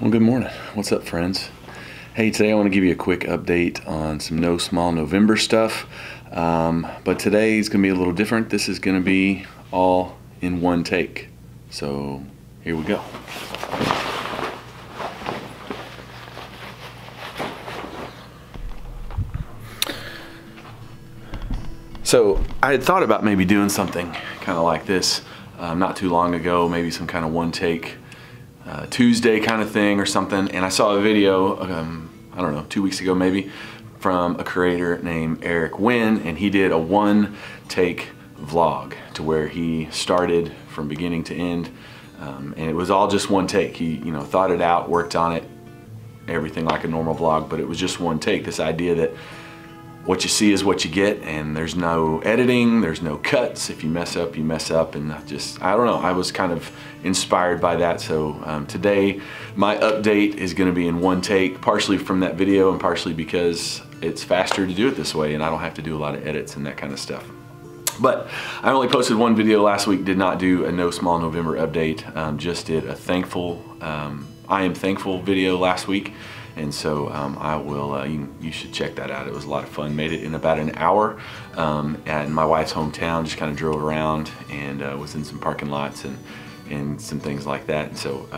Well, good morning. What's up, friends? Hey, today I want to give you a quick update on some No Small November stuff, but today is going to be a little different. This is going to be all in one take, so here we go. So I had thought about maybe doing something kind of like this not too long ago, maybe some kind of one take Tuesday kind of thing or something, and I saw a video, I don't know, 2 weeks ago maybe, from a creator named Eric Wynn, and he did a one take vlog to where he started from beginning to end, and it was all just one take. He, you know, thought it out, worked on it, everything like a normal vlog, but it was just one take. This idea that what you see is what you get, and there's no editing, there's no cuts. If you mess up, you mess up, and I don't know, I was kind of inspired by that. So today, my update is gonna be in one take, partially from that video and partially because it's faster to do it this way and I don't have to do a lot of edits and that kind of stuff. But I only posted one video last week, did not do a No Small November update, just did a I am thankful video last week. And so I will, you should check that out. It was a lot of fun. Made it in about an hour at my wife's hometown. Just kind of drove around and was in some parking lots and some things like that. And so,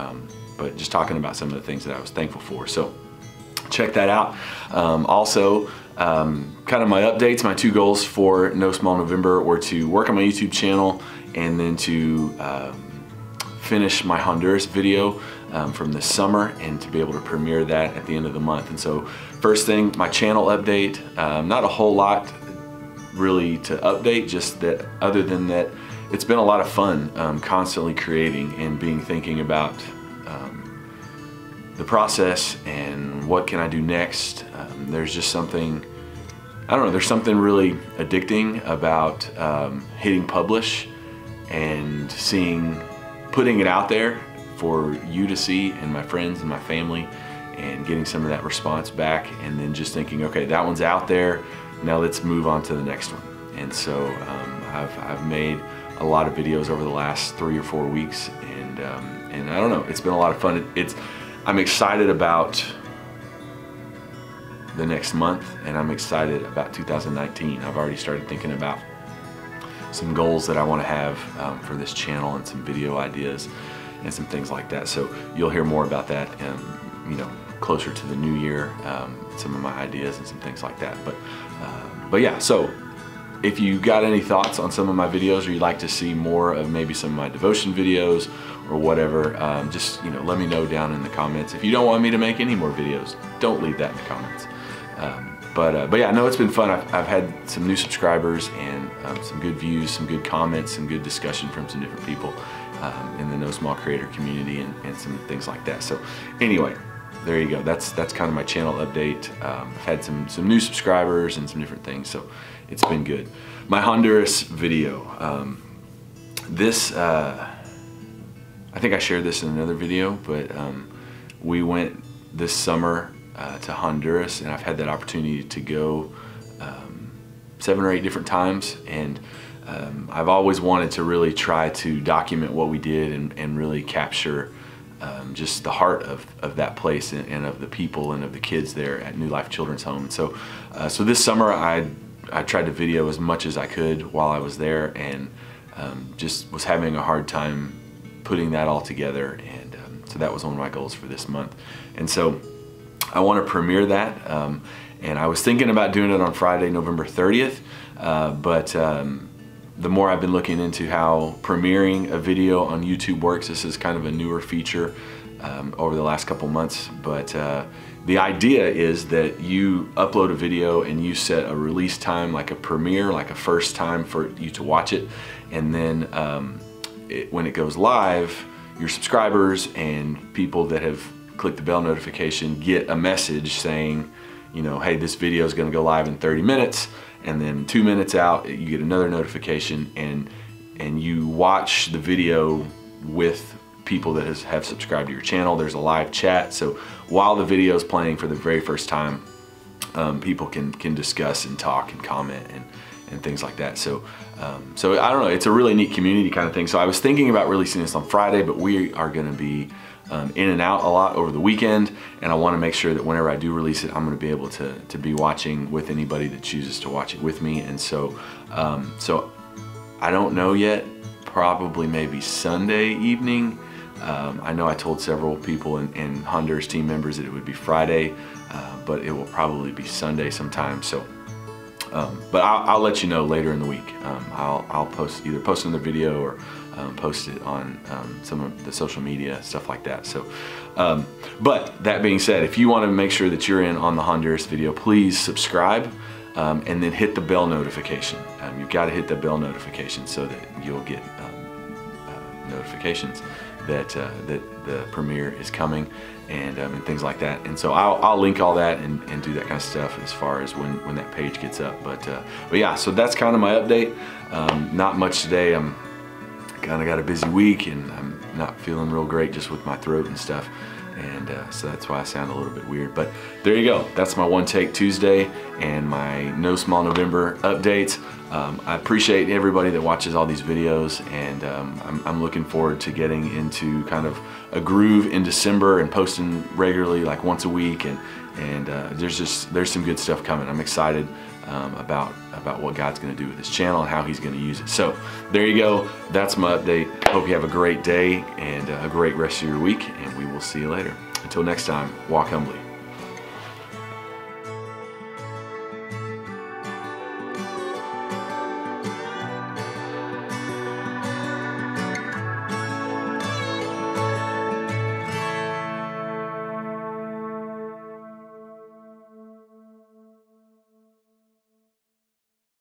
but just talking about some of the things that I was thankful for. So check that out. Also, kind of my updates, my two goals for No Small November were to work on my YouTube channel and then to finish my Honduras video from this summer and to be able to premiere that at the end of the month. And so first thing, my channel update, not a whole lot really to update, just that other than that it's been a lot of fun constantly creating and thinking about the process and what can I do next. There's just something, I don't know, there's something really addicting about hitting publish and putting it out there for you to see and my friends and my family, and getting some of that response back, and then just thinking, okay, that one's out there, now let's move on to the next one. And so I've made a lot of videos over the last 3 or 4 weeks, and I don't know, it's been a lot of fun. I'm excited about the next month, and I'm excited about 2019. I've already started thinking about some goals that I want to have for this channel, and some video ideas and some things like that. So you'll hear more about that, you know, closer to the new year, some of my ideas and some things like that. But yeah, so if you got any thoughts on some of my videos, or you'd like to see more of maybe some of my devotion videos or whatever, just, you know, let me know down in the comments. If you don't want me to make any more videos, don't leave that in the comments. But yeah, no, it's been fun. I've had some new subscribers and some good views, some good comments, some good discussion from some different people in the No Small Creator community, and some things like that. So anyway, there you go. That's kind of my channel update. I've had some new subscribers and some different things, so it's been good. My Honduras video. I think I shared this in another video, but we went this summer to Honduras, and I've had that opportunity to go 7 or 8 different times, and I've always wanted to really try to document what we did and really capture just the heart of that place and of the people and of the kids there at New Life Children's Home. And so, so this summer I tried to video as much as I could while I was there, and just was having a hard time putting that all together, and so that was one of my goals for this month. And so I want to premiere that, and I was thinking about doing it on Friday, November 30th, but the more I've been looking into how premiering a video on YouTube works, this is kind of a newer feature over the last couple months, but the idea is that you upload a video and you set a release time, like a premiere, like a first time for you to watch it, and then when it goes live, your subscribers and people that have click the bell notification get a message saying, you know, hey, this video is going to go live in 30 minutes, and then 2 minutes out you get another notification, and you watch the video with people that have subscribed to your channel. There's a live chat, so while the video is playing for the very first time, people can discuss and talk and comment and things like that. So so I don't know, it's a really neat community kind of thing. So I was thinking about releasing this on Friday, but we are going to be in and out a lot over the weekend, and I want to make sure that whenever I do release it, I'm going to be able to be watching with anybody that chooses to watch it with me. And so I don't know yet, probably maybe Sunday evening. I know I told several people in Honduras team members that it would be Friday, but it will probably be Sunday sometime. So but I'll let you know later in the week. I'll post, either post another video or post it on some of the social media, stuff like that. So, but that being said, if you want to make sure that you're in on the Honduras video, please subscribe and then hit the bell notification. You've got to hit the bell notification so that you'll get notifications that that the premiere is coming, and things like that. And so I'll link all that and do that kind of stuff as far as when that page gets up. But yeah, so that's kind of my update. Not much today. I'm kind of got a busy week, and I'm not feeling real great just with my throat and stuff, and so that's why I sound a little bit weird. But there you go, that's my One Take Tuesday and my No Small November updates. I appreciate everybody that watches all these videos, and I'm looking forward to getting into kind of a groove in December and posting regularly, like once a week, and there's some good stuff coming. I'm excited about what God's going to do with this channel and how he's going to use it. So there you go, that's my update. Hope you have a great day and a great rest of your week, and we will see you later. Until next time, walk humbly.